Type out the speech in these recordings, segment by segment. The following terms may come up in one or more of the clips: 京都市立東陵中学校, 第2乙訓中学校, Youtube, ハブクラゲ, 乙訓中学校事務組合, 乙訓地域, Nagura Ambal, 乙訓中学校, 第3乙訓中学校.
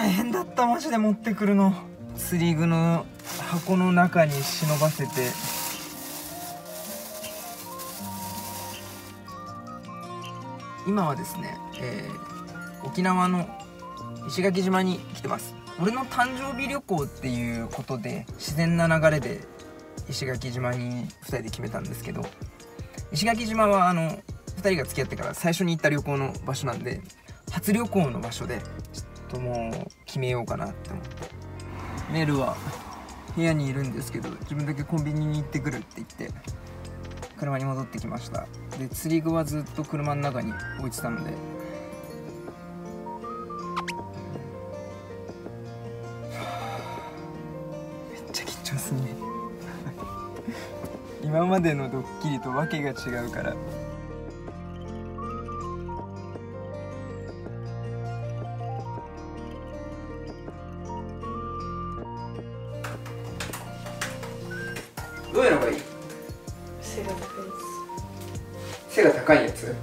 大変だった、マジで持ってくるの。釣り具の箱の中に忍ばせて、今はですね、沖縄の石垣島に来てます。俺の誕生日旅行っていうことで自然な流れで石垣島に2人で決めたんですけど、石垣島は2人が付き合ってから最初に行った旅行の場所なんで、初旅行の場所でちょっともう決めようかなって思って、メールは部屋にいるんですけど、自分だけコンビニに行ってくるって言って車に戻ってきました。で釣り具はずっと車の中に置いてたので、めっちゃ緊張するね今までのドッキリとわけが違うから。どうやればいい？背が高いやつ。背が高いやつ？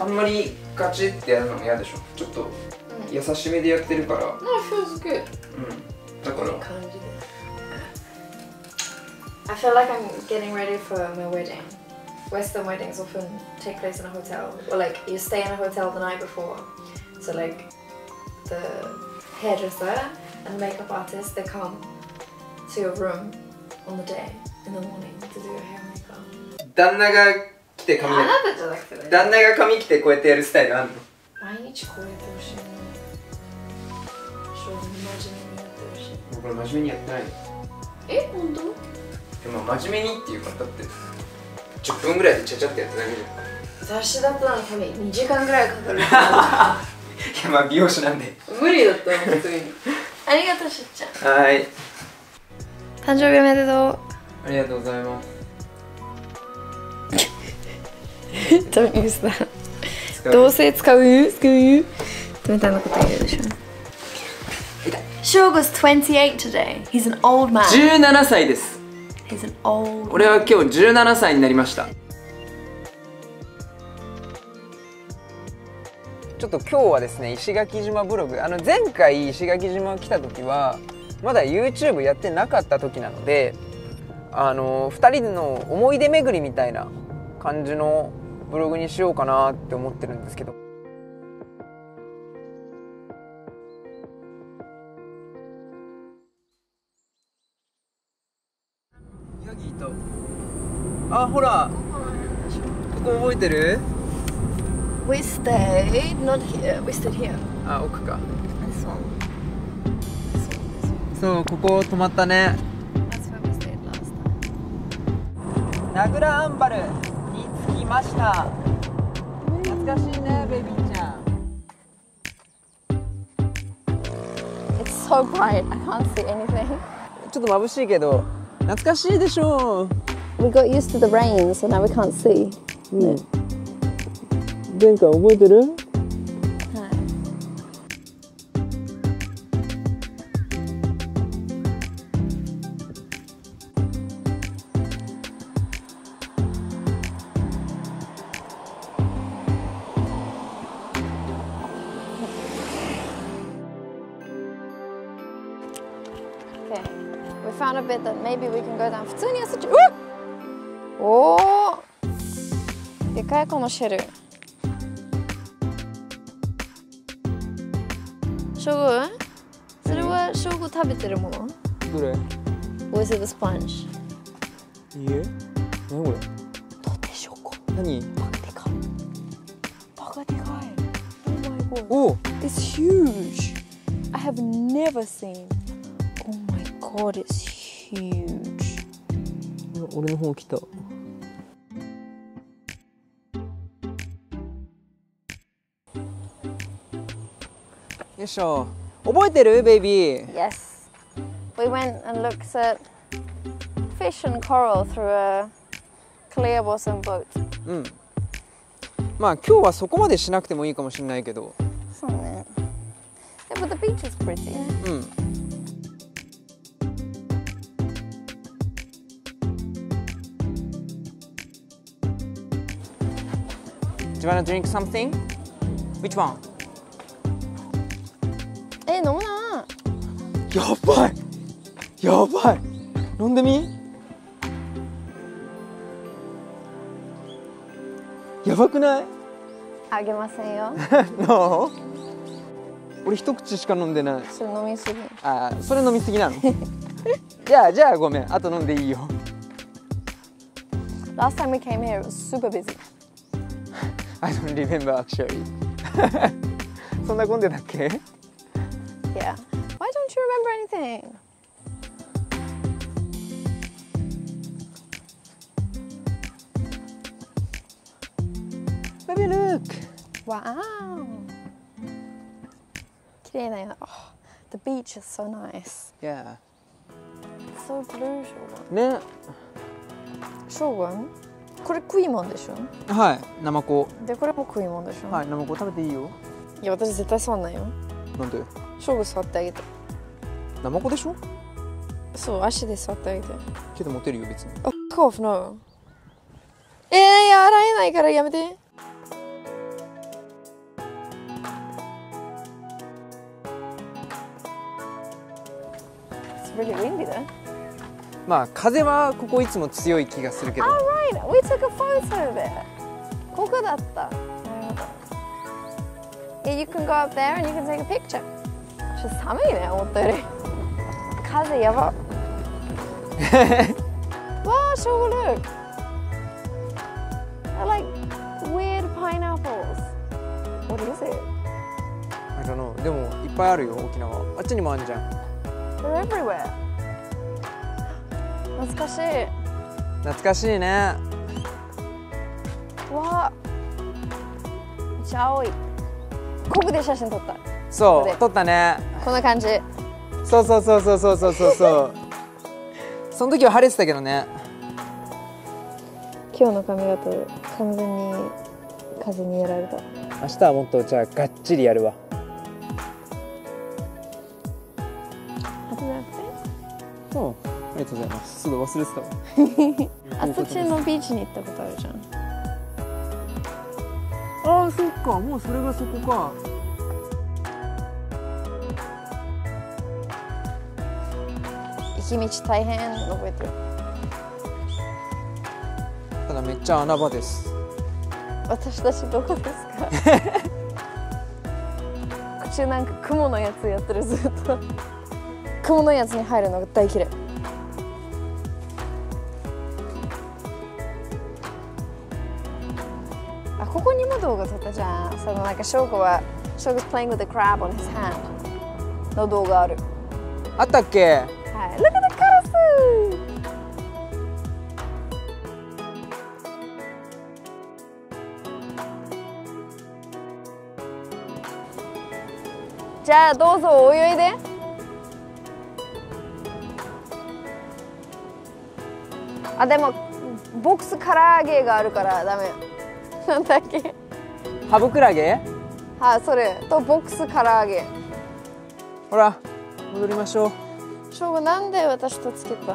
あんまりガチってやるのも嫌でしょ。ちょっと優しめでやってるから。うん、だから。I feel like I'm getting ready for my wedding. Western weddings often take place in a hotel, or like you stay in a hotel the night before. So like the hairdresser and makeup artist, they come to your room on the day in the morning to do your hair and makeup. 旦那が来て髪、あなたじゃなくて、旦那が髪来てこうやってやるスタイルあんの？毎日こうやってほしいな。正直真面目にやってほしい。僕は真面目にやってないの。え、本当？でも真面目にっていう方って。10分ぐらいでちゃちゃってやっただけじゃん。雑誌だったのために2時間ぐらいかかる。いや、まあ美容師なんで無理だったの本当にありがとう、しっちゃん。はい、誕生日おめでとう。ありがとうございますDon't use that どうせ使うみたいなこと言うでしょ。Shogo is 28 today. He's an old man. 17歳です。俺は今日17歳になりました。ちょっと今日はですね、石垣島ブログ、前回石垣島来た時はまだ YouTube やってなかった時なので、2人の思い出巡りみたいな感じのブログにしようかなって思ってるんですけど。あ、ほら、ここ覚えてる？ We stayed not here. We stayed here. あ、奥か。そう、ここ泊まったね。Nagura Ambalに着きました。懐かしいね、ベビーちゃん。It's so bright. I can't see anything. ちょっと眩しいけど、懐かしいでしょう。We got used to the rain, so now we can't see. ね。前回覚えてる？はい。Okay, we found a bit that maybe we can go down. 普通に遊び。おー、でかいこのシェル。ショウグ？それはショウグ食べてるもの？どれ？おいしいスポンジ。いいえ。何これ？どうでしょうか。何？バカでかい。バカでかい。Oh my god。お。It's huge. I have never seen. Oh my god, it's huge. 俺の方来た。よいしょ。覚えてる、ベイビー。Yes. We went and looked at fish and coral through a clear bottom boat. うん。まあ今日はそこまでしなくてもいいかもしれないけど。そうね。But the beach is pretty. うん。Do you want to drink something? Which one? え、飲むな。やばい。やばい。飲んでみ。やばくない？あげませんよ。No。俺一口しか飲んでない。それ飲みすぎ。あ、それ飲みすぎなの？じゃあごめん。あと飲んでいいよ。Last time we came here, it was super busy. I don't remember actually. そんな混んでたっけ? Yeah. Why don't you remember anything? Baby, look. Wow. 綺麗なよ。 Oh, the beach is so nice. Yeah. It's so blue. ね。将軍、これ食いもんでしょ。はい、ナマコで、これも食いもんでしょ。はい、ナマコ食べていいよ。いや、私絶対触んないよ。なんで？将軍触ってあげて。ナマコでしょ。そう、足で触ってあげて。けど持てるよ、別に。あ、コーフの。洗えないからやめて。It's really windy there. まあ風はここいつも強い気がするけど。あ、right. We took a photo there. ここだった。Yeah, you can go up there and you can take a picture. ちょっと寒いね、思ったより。風やば。わあ、so look. I like weird pineapples. What is it? I don't know. でもいっぱいあるよ、沖縄。あっちにもあるじゃん。They're everywhere.懐かしい。懐かしいね。わあ、めっちゃ青い。ここで写真撮った。そう、撮ったね。こんな感じ。そう。その時は晴れてたけどね。今日の髪型完全に風にやられた。明日はもっとじゃあがっちりやるわ。あとなんかね。そう。ありがとうございます。ちょっと忘れてたわ。あ、途中のビーチに行ったことあるじゃん。ああ、そっか、もうそれがそこか。行き道大変、覚えてる。ただめっちゃ穴場です。私たちどこですか。途中なんか雲のやつやってる、ずっと。雲のやつに入るのが大嫌い。ここにも動画撮ったじゃん。そのなんか翔吾は、翔吾 is playing with a crab on his hand の動画ある。あったっけ。はい。Look at the カラス。じゃあどうぞ泳いで。あ、でもボックス唐揚げがあるからダメ。なんだっけ。ハブクラゲ。はい、それとボックス唐揚げ。ほら、戻りましょう。翔吾、なんで私とつけた。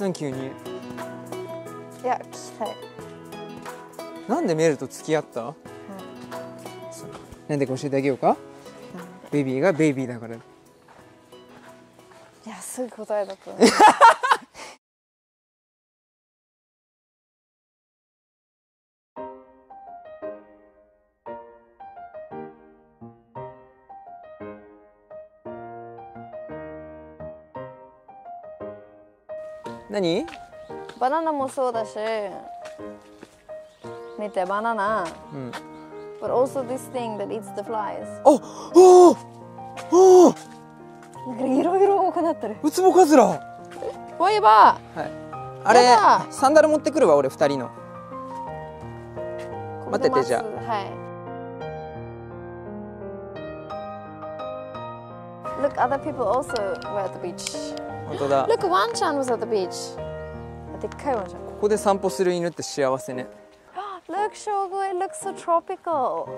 なん急に。いや、聞きたい。なんでメルと付き合った。はい、なんでか教えてあげようか。ベビーがベイビーだから。いや、すぐ答えだった。何？バナナもそうだし、見てバナナ。うん。But also this thing that eats the flies。おお。なんかいろいろ多くなってる。ウツボカズラ。そういえば。はい。あれサンダル持ってくるわ、俺二人の。待っててじゃあ。はい。Look, other people also were at the beach。Look, one chan was at the beach. でっかいワンちゃん。ここで散歩する犬って幸せね。Look, Shogo, it looks so tropical.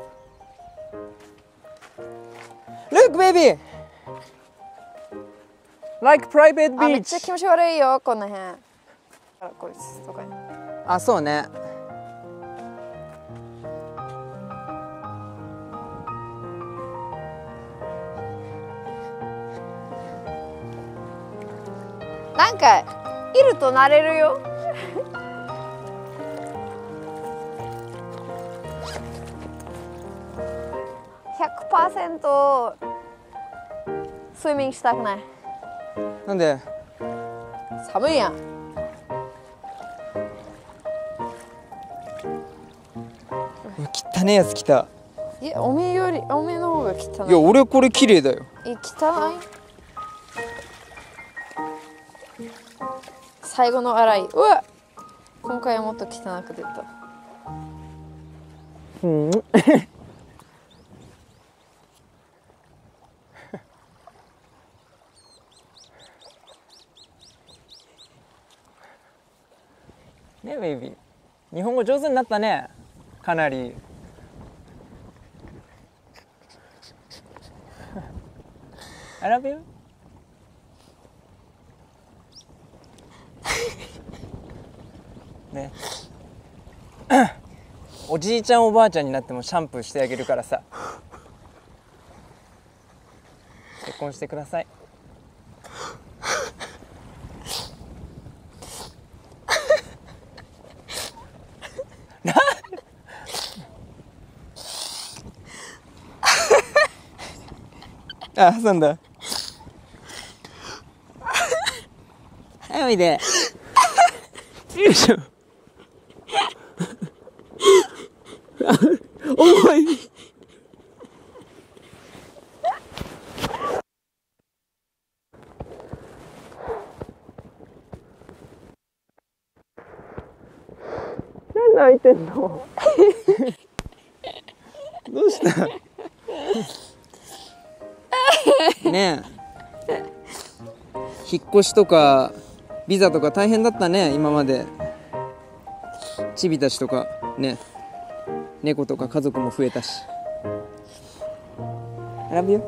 Look, baby. Like private beach. めっちゃ気持ち悪いよ、この辺。あ、これとか。あ、そうね。なんかいるとなれるよ。100% スイミングしたくない。なんで？寒いやん。汚いやつ来た。いや、おめえより、おめえの方が汚い。いや、俺これ綺麗だよ。え、汚い。最後の洗い。うわ、今回はもっと汚く出た。うん。ね、ベイビー。日本語上手になったね。かなり。I love you. ね。おじいちゃんおばあちゃんになってもシャンプーしてあげるからさ。結婚してください。あ、挟んだ。はい、おいで。よいしょ。重い。なんで開いてんの？どうした？ねえ、引っ越しとかビザとか大変だったね。今までチビたちとかね、猫とか家族も増えたし。 I love you